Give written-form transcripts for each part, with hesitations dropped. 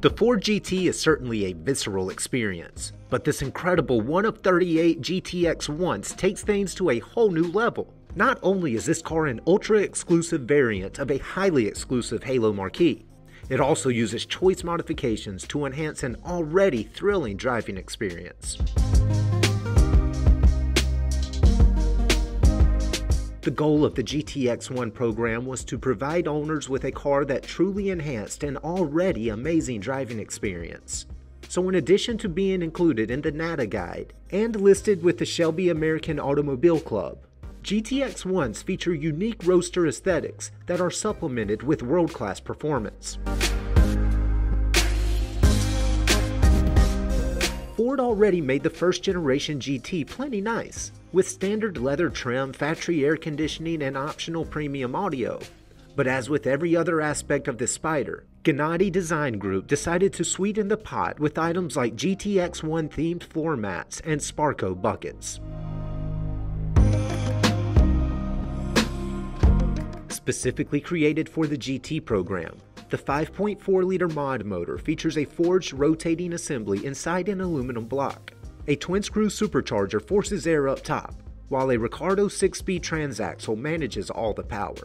The Ford GT is certainly a visceral experience, but this incredible 1 of 38 GTX1 takes things to a whole new level. Not only is this car an ultra-exclusive variant of a highly exclusive Halo marquee, it also uses choice modifications to enhance an already thrilling driving experience. The goal of the GTX1 program was to provide owners with a car that truly enhanced an already amazing driving experience. So in addition to being included in the NADA guide and listed with the Shelby American Automobile Club, GTX1s feature unique roadster aesthetics that are supplemented with world-class performance. Ford already made the first-generation GT plenty nice, with standard leather trim, factory air conditioning, and optional premium audio. But as with every other aspect of this spider, Genaddi Design Group decided to sweeten the pot with items like GTX1-themed floor mats and Sparco buckets. Specifically created for the GT program, the 5.4-liter mod motor features a forged rotating assembly inside an aluminum block. A twin-screw supercharger forces air up top, while a Ricardo 6-speed transaxle manages all the power.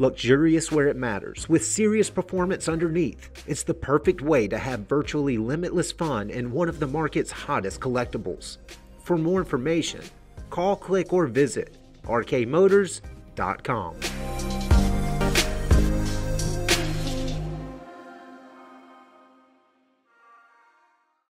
Luxurious where it matters, with serious performance underneath, it's the perfect way to have virtually limitless fun in one of the market's hottest collectibles. For more information, call, click, or visit RKMotors.com.